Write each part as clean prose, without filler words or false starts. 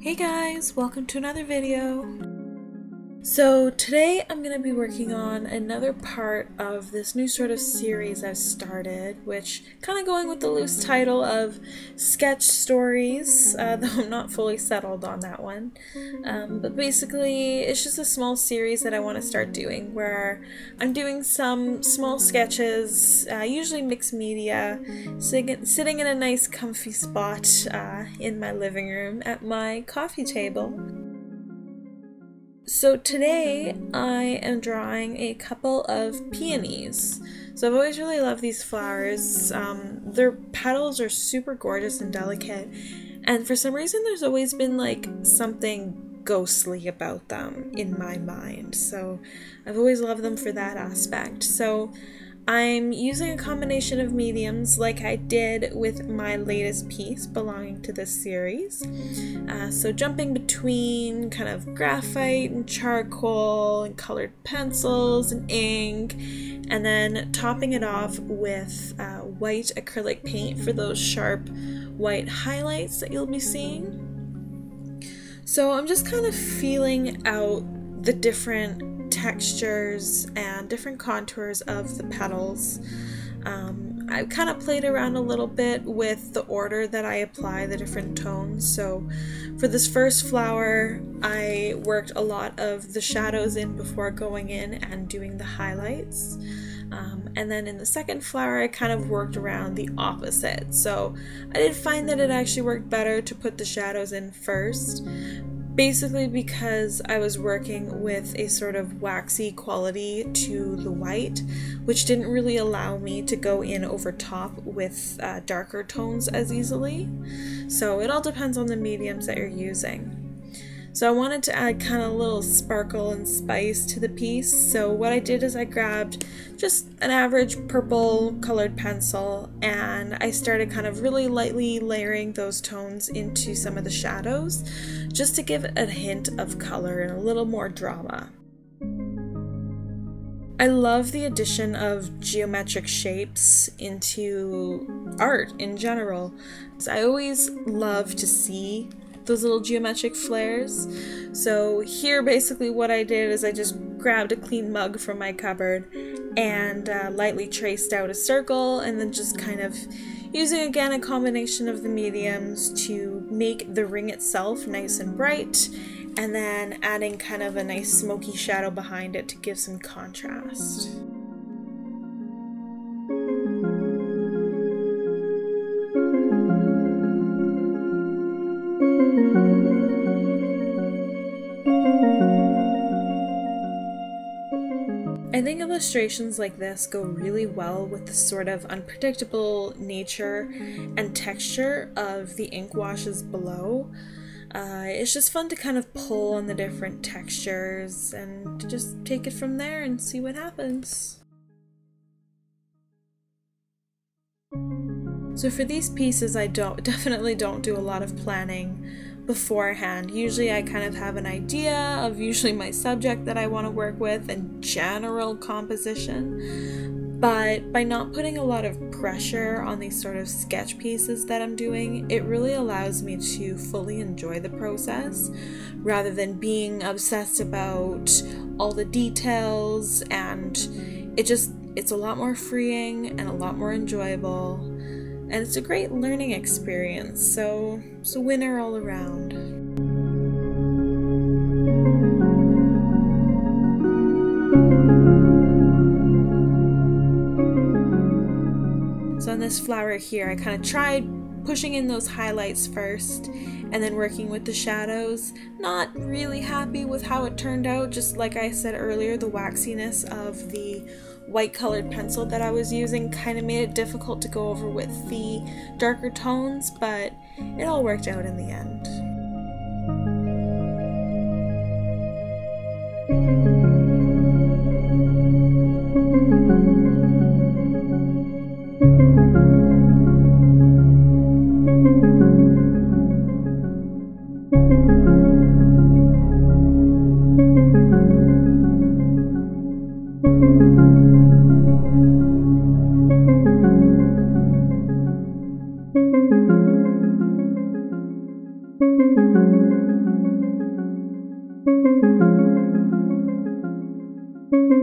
Hey guys, welcome to another video. So today I'm going to be working on another part of this new sort of series I've started, which kind of going with the loose title of Sketch Stories, though I'm not fully settled on that one. But basically it's just a small series that I want to start doing where I'm doing some small sketches, usually mixed media, sitting in a nice comfy spot in my living room at my coffee table. So today I am drawing a couple of peonies. So I've always really loved these flowers. Their petals are super gorgeous and delicate, and for some reason there's always been like something ghostly about them in my mind. So I've always loved them for that aspect. So I'm using a combination of mediums like I did with my latest piece belonging to this series. So jumping between kind of graphite and charcoal and colored pencils and ink, and then topping it off with white acrylic paint for those sharp white highlights that you'll be seeing. So I'm just kind of feeling out the different textures and different contours of the petals. I've kind of played around a little bit with the order that I apply the different tones. So for this first flower, I worked a lot of the shadows in before going in and doing the highlights. And then in the second flower, I kind of worked around the opposite. So I did find that it actually worked better to put the shadows in first, basically because I was working with a sort of waxy quality to the white, which didn't really allow me to go in over top with darker tones as easily. So it all depends on the mediums that you're using. So I wanted to add kind of a little sparkle and spice to the piece. So what I did is I grabbed just an average purple colored pencil, and I started kind of really lightly layering those tones into some of the shadows just to give it a hint of color and a little more drama. I love the addition of geometric shapes into art in general. So I always love to see those little geometric flares. So here basically what I did is I just grabbed a clean mug from my cupboard and lightly traced out a circle, and then just kind of using again a combination of the mediums to make the ring itself nice and bright, and then adding kind of a nice smoky shadow behind it to give some contrast. I think illustrations like this go really well with the sort of unpredictable nature and texture of the ink washes below. It's just fun to kind of pull on the different textures and to just take it from there and see what happens. So for these pieces I definitely don't do a lot of planning beforehand. Usually I kind of have an idea of usually my subject that I want to work with and general composition, but by not putting a lot of pressure on these sort of sketch pieces that I'm doing, it really allows me to fully enjoy the process rather than being obsessed about all the details, and it's a lot more freeing and a lot more enjoyable. And it's a great learning experience, so it's a winner all around. So on this flower here, I kind of tried pushing in those highlights first and then working with the shadows. Not really happy with how it turned out, just like I said earlier, the waxiness of the white colored pencil that I was using kind of made it difficult to go over with the darker tones, but it all worked out in the end.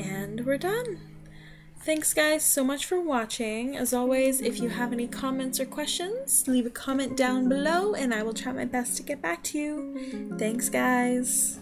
And we're done. Thanks guys so much for watching. As always, if you have any comments or questions, leave a comment down below and I will try my best to get back to you. Thanks guys.